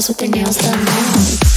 house with their nails done wrong.